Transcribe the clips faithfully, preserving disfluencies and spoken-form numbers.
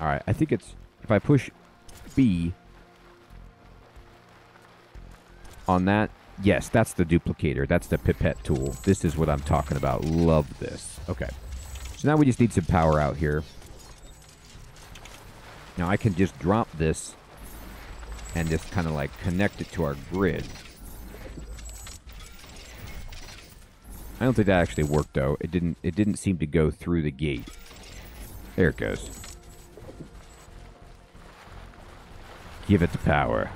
Alright, I think it's... If I push B... on that... Yes, that's the duplicator. That's the pipette tool. This is what I'm talking about. Love this. Okay. So now we just need some power out here. Now I can just drop this and just kind of like connect it to our grid. I don't think that actually worked though. It didn't it didn't seem to go through the gate. There it goes. Give it the power.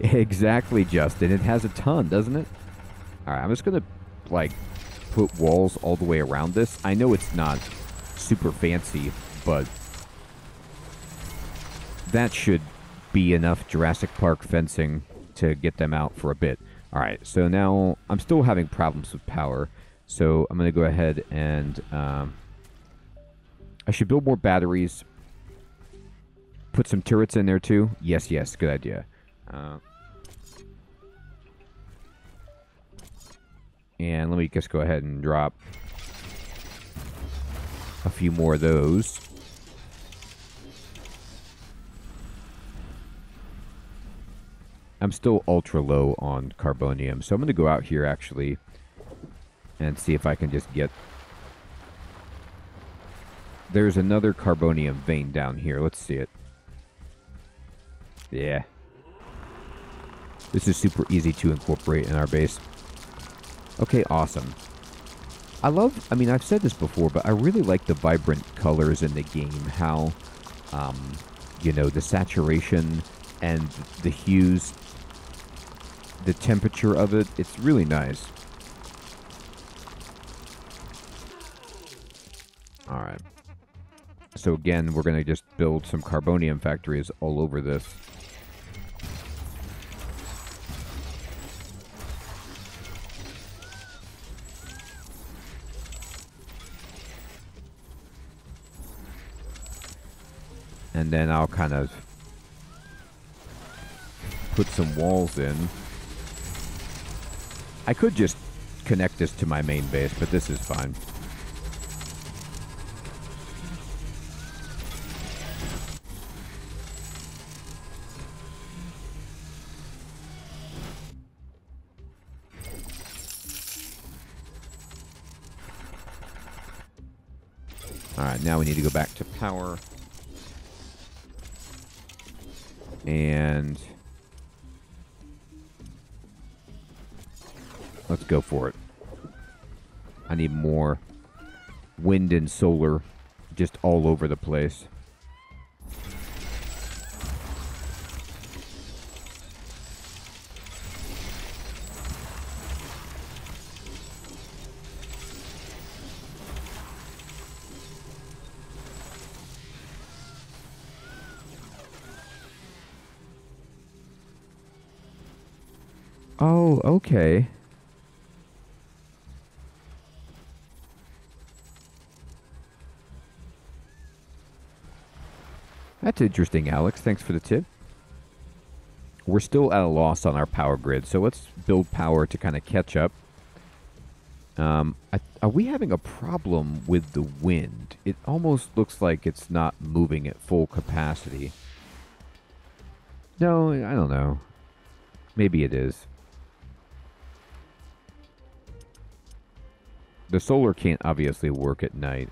Exactly, Justin. It has a ton, doesn't it? Alright, I'm just gonna like put walls all the way around this. I know it's not super fancy, but that should be enough Jurassic Park fencing to get them out for a bit. Alright, so now I'm still having problems with power, so I'm gonna go ahead and um, I should build more batteries, put some turrets in there too. Yes, yes, good idea. Uh, and let me just go ahead and drop a few more of those. I'm still ultra low on carbonium, so I'm going to go out here actually and see if I can just get... There's another carbonium vein down here. Let's see it. Yeah. This is super easy to incorporate in our base. Okay, awesome. I love... I mean, I've said this before, but I really like the vibrant colors in the game. How, um, you know, the saturation and the hues, the temperature of it, it's really nice. Alright. So again, we're going to just build some carbonium factories all over this. And then I'll kind of put some walls in. I could just connect this to my main base, but this is fine. Alright, now we need to go back to power. And let's go for it. I need more wind and solar just all over the place. Oh, okay. That's interesting, Alex. Thanks for the tip. We're still at a loss on our power grid, so let's build power to kind of catch up. Um, I, are we having a problem with the wind? It almost looks like it's not moving at full capacity. No, I don't know. Maybe it is. The solar can't obviously work at night.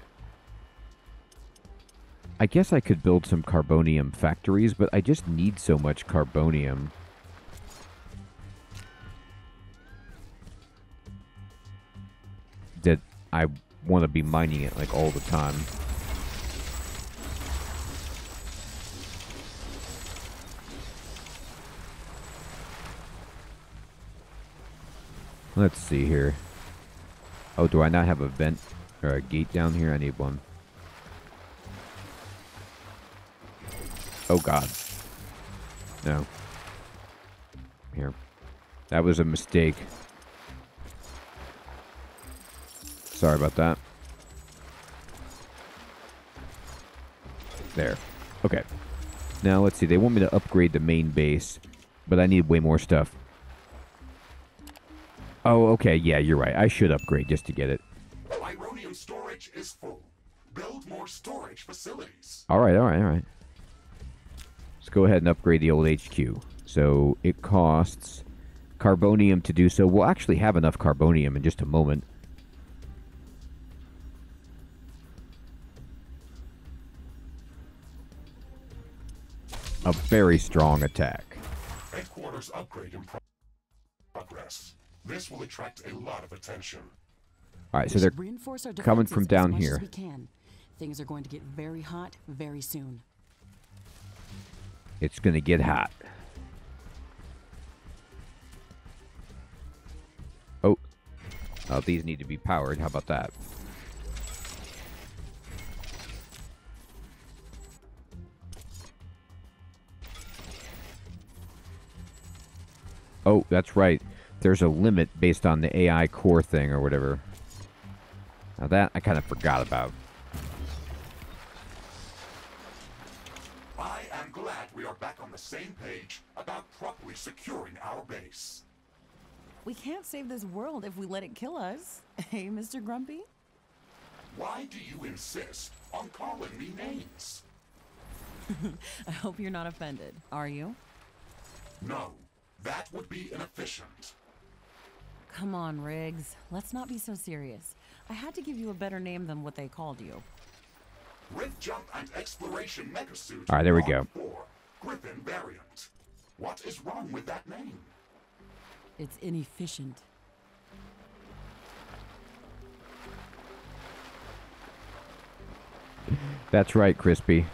I guess I could build some carbonium factories, but I just need so much carbonium. That I want to be mining it like all the time. Let's see here. Oh, do I not have a vent or a gate down here? I need one. Oh, God. No. Here. That was a mistake. Sorry about that. There. Okay. Now, let's see. They want me to upgrade the main base, but I need way more stuff. Oh, okay, yeah, you're right. I should upgrade just to get it. Ironium storage is full. Build more storage facilities. All right, all right, all right. Let's go ahead and upgrade the old H Q. So it costs carbonium to do so. We'll actually have enough carbonium in just a moment. A very strong attack. Headquarters upgrade in progress. This will attract a lot of attention. All right, so they're coming from down here. We can. Things are going to get very hot very soon. It's going to get hot. Oh, uh, these need to be powered. How about that? Oh, that's right. There's a limit based on the A I core thing or whatever. Now that I kind of forgot about. I am glad we are back on the same page about properly securing our base. We can't save this world if we let it kill us. Hey, Mister Grumpy? Why do you insist on calling me names? I hope you're not offended, are you? No. That would be inefficient. Come on, Riggs. Let's not be so serious. I had to give you a better name than what they called you. Rift Jump and Exploration Megasuit. All right, there we go. Four, Griffin variant. What is wrong with that name? It's inefficient. That's right, Crispy.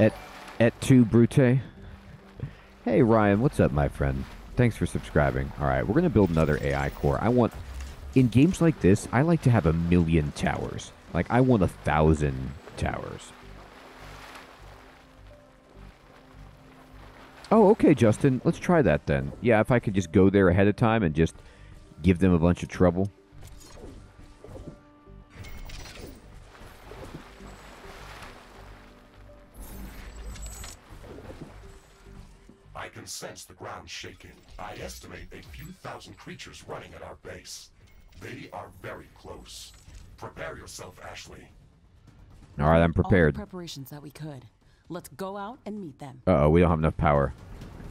Et, et tu, Brute? Hey, Ryan, what's up, my friend? Thanks for subscribing. All right, we're going to build another A I core. I want, in games like this, I like to have a million towers. Like, I want a thousand towers. Oh, okay, Justin. Let's try that then. Yeah, if I could just go there ahead of time and just give them a bunch of trouble. Sense the ground shaking. I estimate a few thousand creatures running at our base. They are very close. Prepare yourself, Ashley. All right, I'm prepared. All the preparations that we could. Let's go out and meet them. Uh oh, we don't have enough power.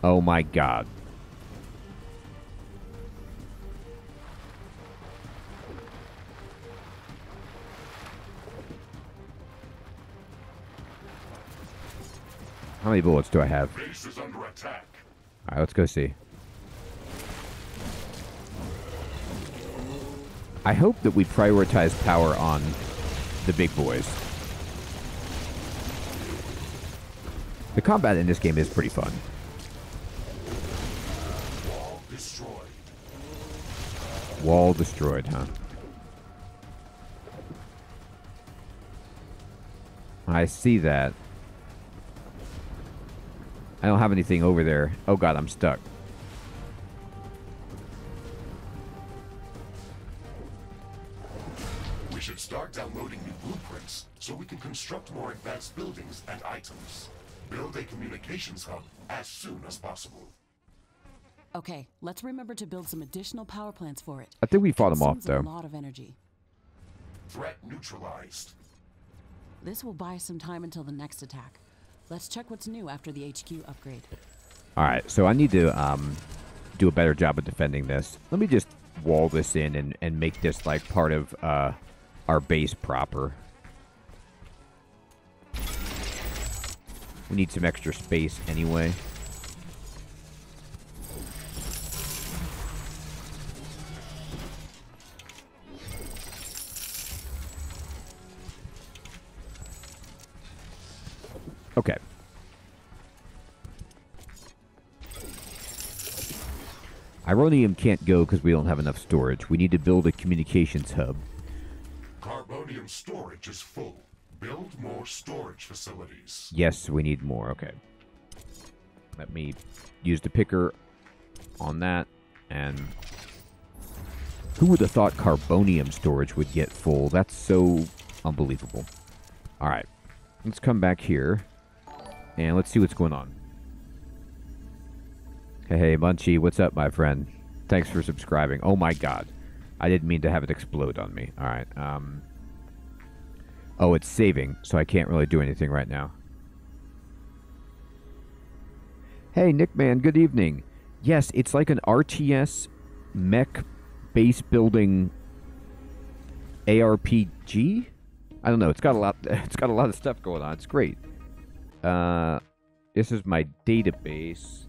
Oh my God. How many bullets do I have? Base is under attack. All right, let's go see. I hope that we prioritize power on the big boys. The combat in this game is pretty fun. Wall destroyed. Wall destroyed, huh? I see that. I don't have anything over there. Oh God, I'm stuck. We should start downloading new blueprints so we can construct more advanced buildings and items. Build a communications hub as soon as possible. Okay, let's remember to build some additional power plants for it. I think we fought them off though. A lot of energy. Threat neutralized. This will buy some time until the next attack. Let's check what's new after the H Q upgrade. All right, so I need to um, do a better job of defending this. Let me just wall this in and, and make this like part of uh, our base proper. We need some extra space anyway. Okay. Ironium can't go because we don't have enough storage. We need to build a communications hub. Carbonium storage is full. Build more storage facilities. Yes, we need more. Okay. Let me use the picker on that. And who would have thought carbonium storage would get full? That's so unbelievable. All right. Let's come back here. And let's see what's going on. Hey, hey, Munchie, what's up, my friend? Thanks for subscribing. Oh my God. I didn't mean to have it explode on me. All right. Um, oh, it's saving, so I can't really do anything right now. Hey, Nick Man, good evening. Yes, it's like an R T S mech base building A R P G. I don't know. It's got a lot. It's got a lot of stuff going on. It's great. Uh, this is my database.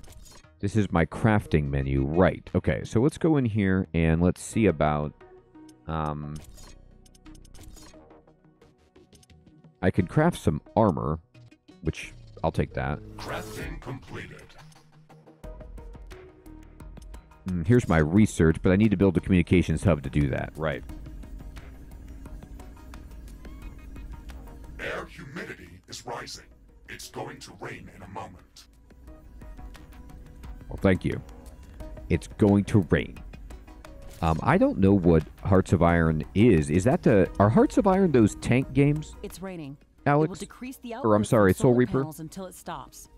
This is my crafting menu. Right. Okay. So let's go in here and let's see about. Um, I could craft some armor, which I'll take that. Crafting completed. Mm, here's my research, but I need to build a communications hub to do that. Right. Air humidity is rising. It's going to rain in a moment. Well, thank you. It's going to rain. Um, I don't know what Hearts of Iron is. Is that the... Are Hearts of Iron those tank games? It's raining. Alex? It will decrease the output or I'm sorry, Soul Reaper? Until it stops.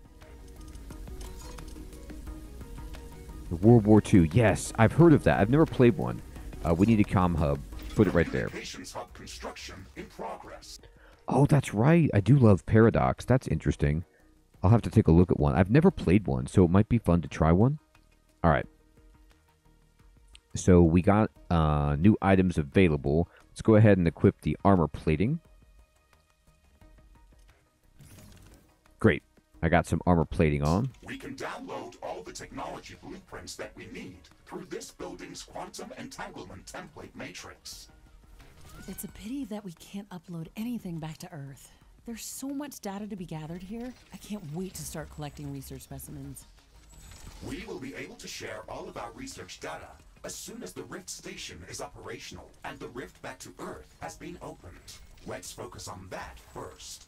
World War Two. Yes, I've heard of that. I've never played one. Uh, we need a comm hub. Put it right there. Communications hub construction in progress. Oh, that's right. I do love Paradox. That's interesting. I'll have to take a look at one. I've never played one, so it might be fun to try one. All right. So we got uh, new items available. Let's go ahead and equip the armor plating. Great. I got some armor plating on. We can download all the technology blueprints that we need through this building's quantum entanglement template matrix. It's a pity that we can't upload anything back to Earth. There's so much data to be gathered here. I can't wait to start collecting research specimens. We will be able to share all of our research data as soon as the Rift Station is operational and the Rift back to Earth has been opened. Let's focus on that first.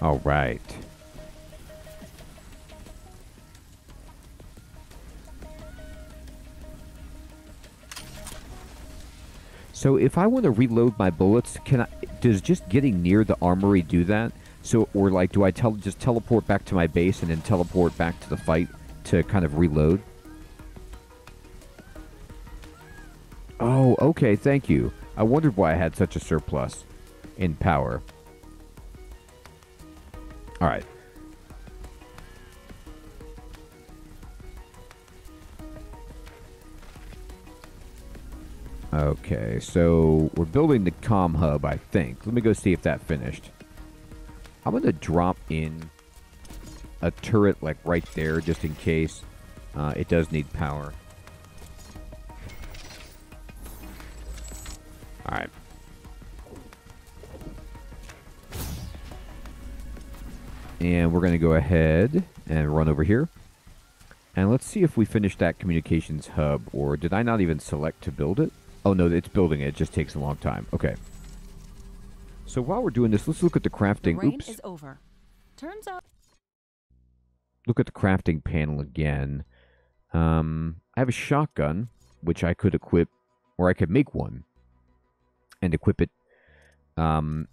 All right. So if I want to reload my bullets, can I? Does just getting near the armory do that? So, or like, do I tell just teleport back to my base and then teleport back to the fight to kind of reload? Oh, okay. Thank you. I wondered why I had such a surplus in power. All right. Okay, so we're building the comm hub, I think. Let me go see if that finished. I'm going to drop in a turret, like, right there, just in case. Uh, it does need power. All right. And we're going to go ahead and run over here. And let's see if we finish that communications hub, or did I not even select to build it? Oh, no, it's building it. It just takes a long time. Okay. So while we're doing this, let's look at the crafting. The rain Oops. is over. Turns out... Look at the crafting panel again. Um, I have a shotgun, which I could equip, or I could make one and equip it. Um,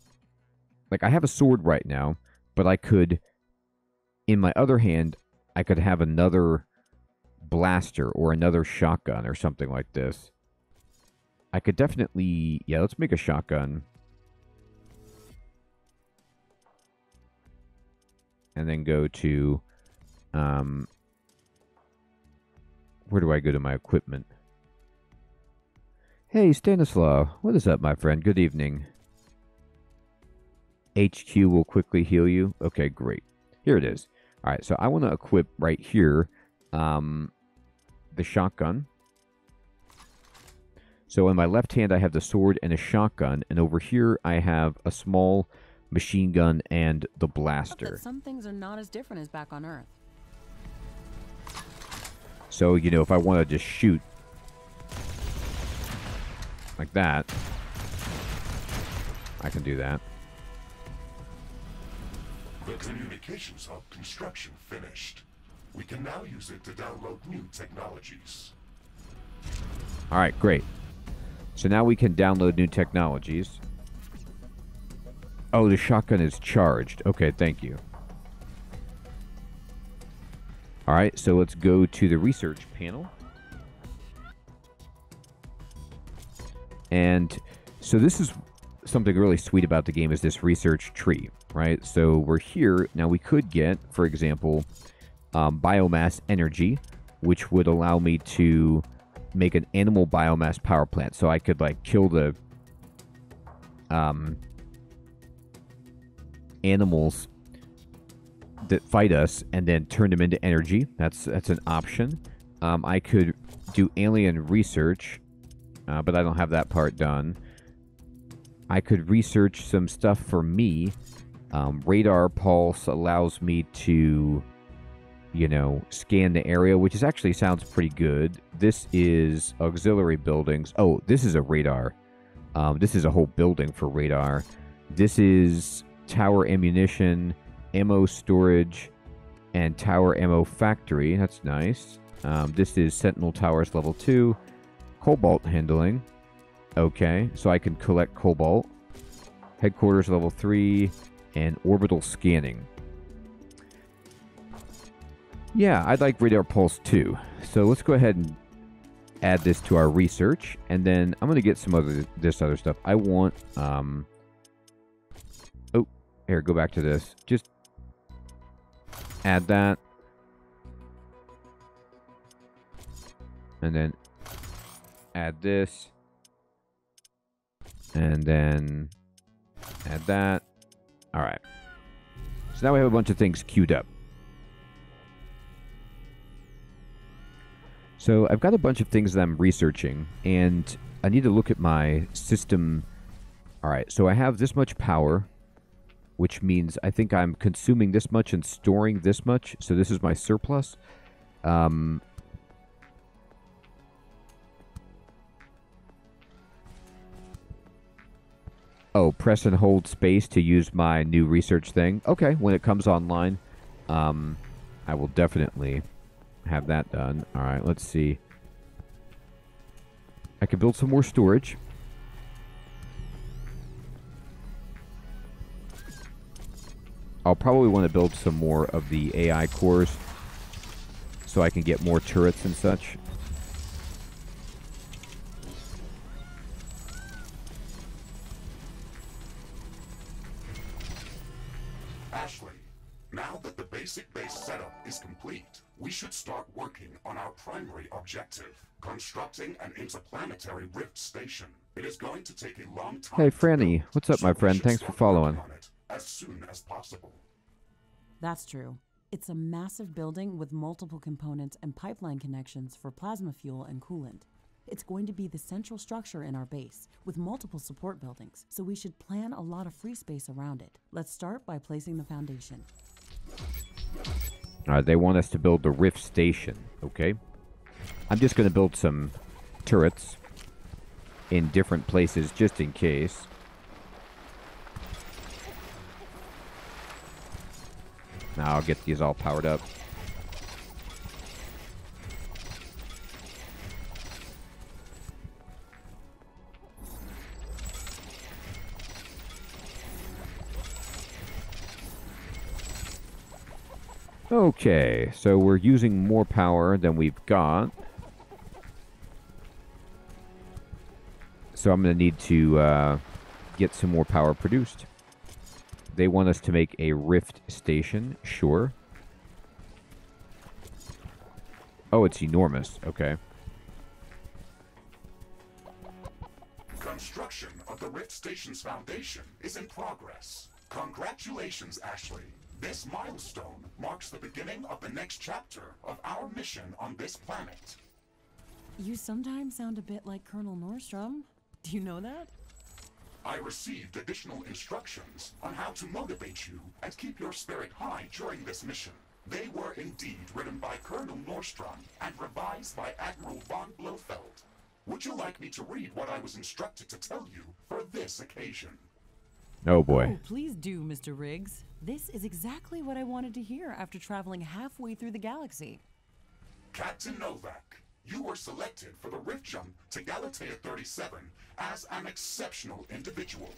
like, I have a sword right now. But I could, in my other hand, I could have another blaster or another shotgun or something like this. I could definitely, yeah, let's make a shotgun. And then go to, um, where do I go to my equipment? Hey, Stanislaw, what is up, my friend? Good evening. H Q will quickly heal you. Okay, great. Here it is. All right, so I want to equip right here um, the shotgun. So in my left hand, I have the sword and a shotgun, and over here I have a small machine gun and the blaster. Some things are not as different as back on Earth. So, you know, if I want to just shoot like that, I can do that. The communications hub construction finished. We can now use it to download new technologies. All right, great. So now we can download new technologies. Oh, the shotgun is charged. Okay, thank you. All right, so let's go to the research panel. And so this is something really sweet about the game, is this research tree, right? So we're here. Now we could get, for example, um, biomass energy, which would allow me to make an animal biomass power plant. So I could like kill the um, animals that fight us and then turn them into energy. That's that's an option. Um, I could do alien research, uh, but I don't have that part done. I could research some stuff for me. Um, radar pulse allows me to, you know, scan the area, which is actually sounds pretty good. This is auxiliary buildings. Oh, this is a radar. Um, this is a whole building for radar. This is tower ammunition, ammo storage, and tower ammo factory. That's nice. Um, this is Sentinel Towers level two. Cobalt handling. Okay, so I can collect cobalt. Headquarters level three. And orbital scanning. Yeah, I'd like radar pulse too. So let's go ahead and add this to our research. And then I'm going to get some other this other stuff. I want... Um, oh, here, go back to this. Just... add that. And then add this. And then add that. All right. So now we have a bunch of things queued up. So I've got a bunch of things that I'm researching, and I need to look at my system. All right. So I have this much power, which means I think I'm consuming this much and storing this much. So this is my surplus. Um... Oh, press and hold space to use my new research thing. Okay, when it comes online, um, I will definitely have that done. All right, let's see. I can build some more storage. I'll probably want to build some more of the A I cores so I can get more turrets and such. Constructing an interplanetary rift station. It is going to take a long time. Hey, Franny. What's up, my friend? Thanks for following. As soon as possible. That's true. It's a massive building with multiple components and pipeline connections for plasma fuel and coolant. It's going to be the central structure in our base, with multiple support buildings, so we should plan a lot of free space around it. Let's start by placing the foundation. All right, they want us to build the rift station, okay? I'm just going to build some turrets in different places just in case. Now I'll get these all powered up. Okay, so we're using more power than we've got. So I'm going to need to uh, get some more power produced. They want us to make a rift station, sure. Oh, it's enormous. Okay. Construction of the rift station's foundation is in progress. Congratulations, Ashley. This milestone marks the beginning of the next chapter of our mission on this planet. You sometimes sound a bit like Colonel Nordstrom. Do you know that? I received additional instructions on how to motivate you and keep your spirit high during this mission. They were indeed written by Colonel Nordstrom and revised by Admiral von Blofeld. Would you like me to read what I was instructed to tell you for this occasion? Oh boy. Oh, please do, Mister Riggs. This is exactly what I wanted to hear after traveling halfway through the galaxy. Captain Novak, you were selected for the rift jump to Galatea thirty-seven as an exceptional individual.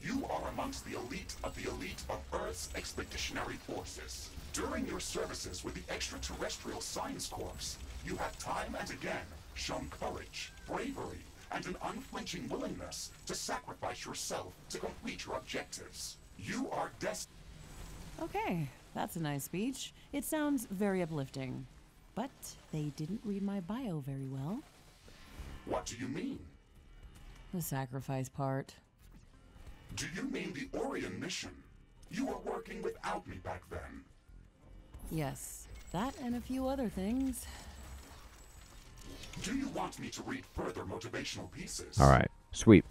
You are amongst the elite of the elite of Earth's expeditionary forces. During your services with the Extraterrestrial Science Corps, you have time and again shown courage, bravery, and an unflinching willingness to sacrifice yourself to complete your objectives. You are destined. Okay, that's a nice speech. It sounds very uplifting. But they didn't read my bio very well. What do you mean? The sacrifice part. Do you mean the Orion mission? You were working without me back then. Yes, that and a few other things. Do you want me to read further motivational pieces? All right, sweep.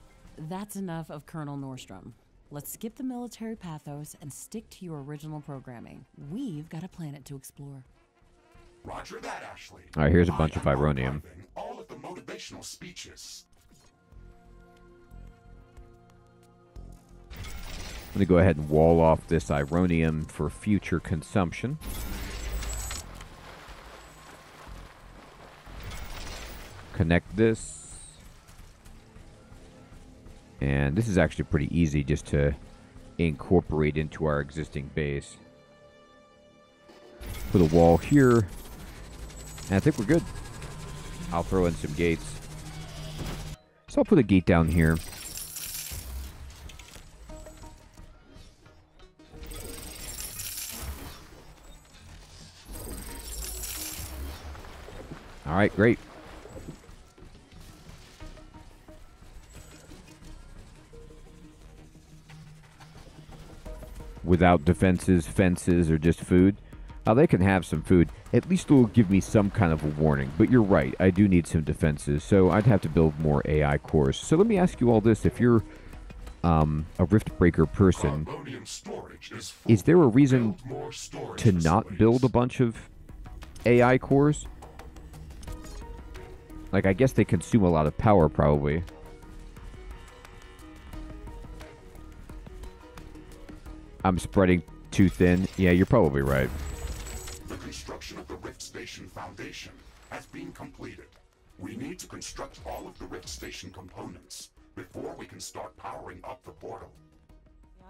That's enough of Colonel Nordstrom. Let's skip the military pathos and stick to your original programming. We've got a planet to explore. Roger that, Ashley. All right, here's a bunch I of ironium. All of the motivational speeches. I'm going to go ahead and wall off this ironium for future consumption. Connect this. And this is actually pretty easy just to incorporate into our existing base. Put a wall here. And I think we're good. I'll throw in some gates. So I'll put a gate down here. All right, great. Without defenses, fences, or just food. Uh, they can have some food. At least it will give me some kind of a warning. But you're right, I do need some defenses, so I'd have to build more A I cores. So let me ask you all this. If you're um, a Riftbreaker person, is, is there a reason to not build a bunch of A I cores? Like, I guess they consume a lot of power, probably. I'm spreading too thin. Yeah, you're probably right. The construction of the Rift Station Foundation has been completed. We need to construct all of the Rift Station components before we can start powering up the portal.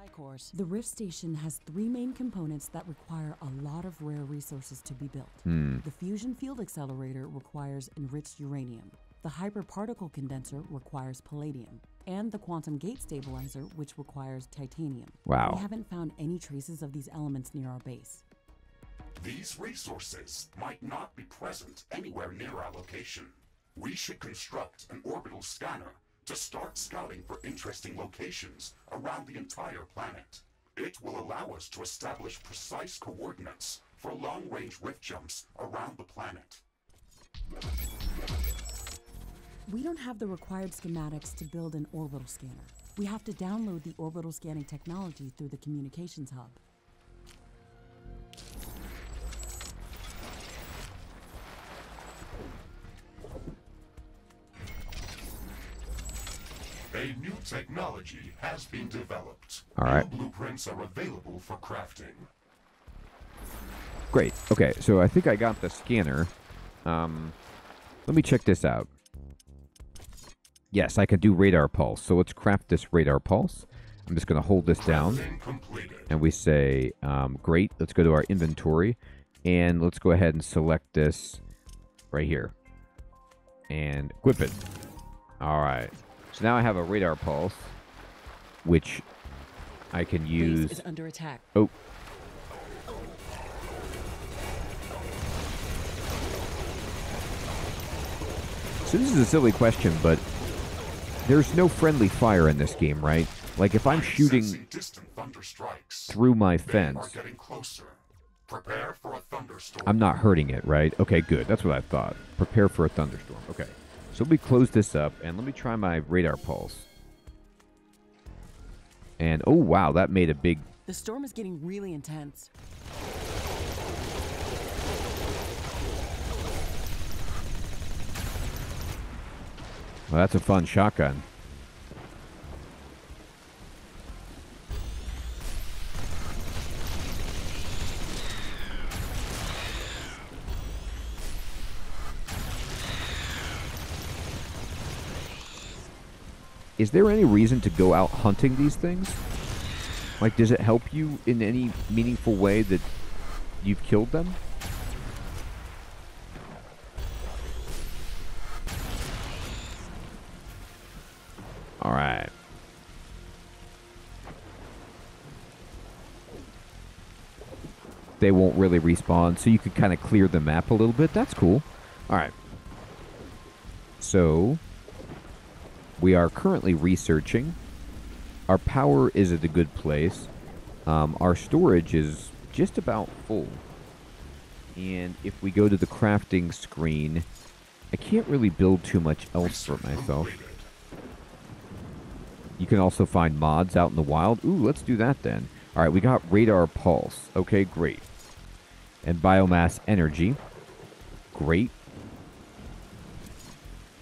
Of course, the Rift Station has three main components that require a lot of rare resources to be built. Mm. The Fusion Field Accelerator requires enriched uranium. The Hyper Particle Condenser requires palladium. And the Quantum Gate Stabilizer, which requires titanium. Wow. We haven't found any traces of these elements near our base. These resources might not be present anywhere near our location. We should construct an orbital scanner to start scouting for interesting locations around the entire planet. It will allow us to establish precise coordinates for long-range rift jumps around the planet. We don't have the required schematics to build an orbital scanner. We have to download the orbital scanning technology through the communications hub. A new technology has been developed. All right. New blueprints are available for crafting. Great. Okay, so I think I got the scanner. Um, let me check this out. Yes, I can do radar pulse. So let's craft this radar pulse. I'm just going to hold this down. And we say, um, great. Let's go to our inventory. And let's go ahead and select this right here. And equip it. All right. So now I have a radar pulse, which I can use. Base is under attack. Oh. So this is a silly question, but there's no friendly fire in this game, right? Like if I'm shooting through my fence, prepare for a thunderstorm. I'm not hurting it, right? Okay, good. That's what I thought. Prepare for a thunderstorm. Okay. So let me close this up, and let me try my radar pulse. And, oh, wow, that made a big... The storm is getting really intense. Well, that's a fun shotgun. Is there any reason to go out hunting these things? Like, does it help you in any meaningful way that You've killed them? Alright. They won't really respawn, so you can kind of clear the map a little bit. That's cool. Alright. So, we are currently researching. Our power is at a good place. Um, our storage is just about full. And if we go to the crafting screen, I can't really build too much else for myself. You can also find mods out in the wild. Ooh, let's do that then. All right, we got radar pulse. Okay, great. And biomass energy. Great.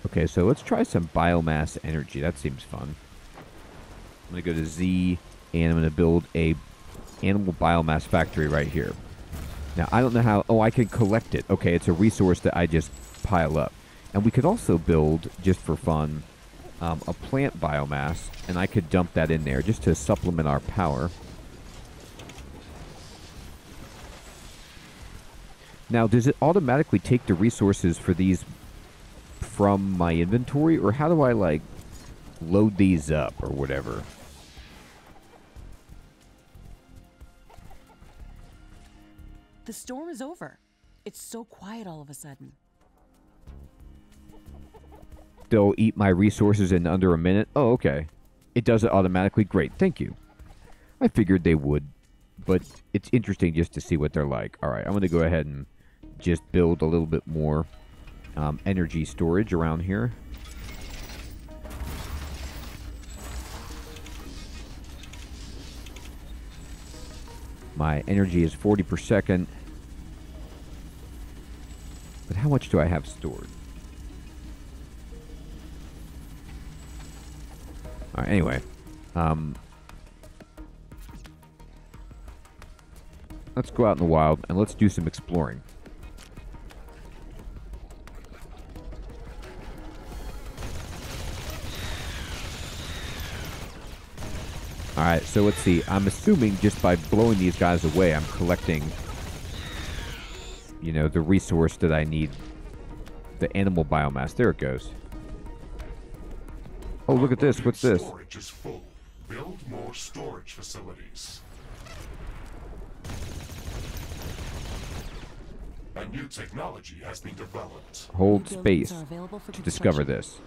Okay, so let's try some biomass energy. That seems fun. I'm going to go to Z, and I'm going to build a animal biomass factory right here. Now, I don't know how... Oh, I can collect it. Okay, it's a resource that I just pile up. And we could also build, just for fun, um, a plant biomass, and I could dump that in there just to supplement our power. Now, does it automatically take the resources for these from my inventory? Or how do I, like, load these up or whatever? The storm is over. It's so quiet all of a sudden. They'll eat my resources in under a minute? Oh, okay. It does it automatically? Great, thank you. I figured they would. But it's interesting just to see what they're like. All right, I'm going to go ahead and just build a little bit more um, energy storage around here. My energy is forty per second. But how much do I have stored? All right, anyway. Um... Let's go out in the wild, and let's do some exploring. Alright, so let's see. I'm assuming just by blowing these guys away, I'm collecting, you know, the resource that I need. The animal biomass. There it goes. Oh, look at this. What's this? Storage is full. Build more storage facilities. A new technology has been developed. Hold space to discover this.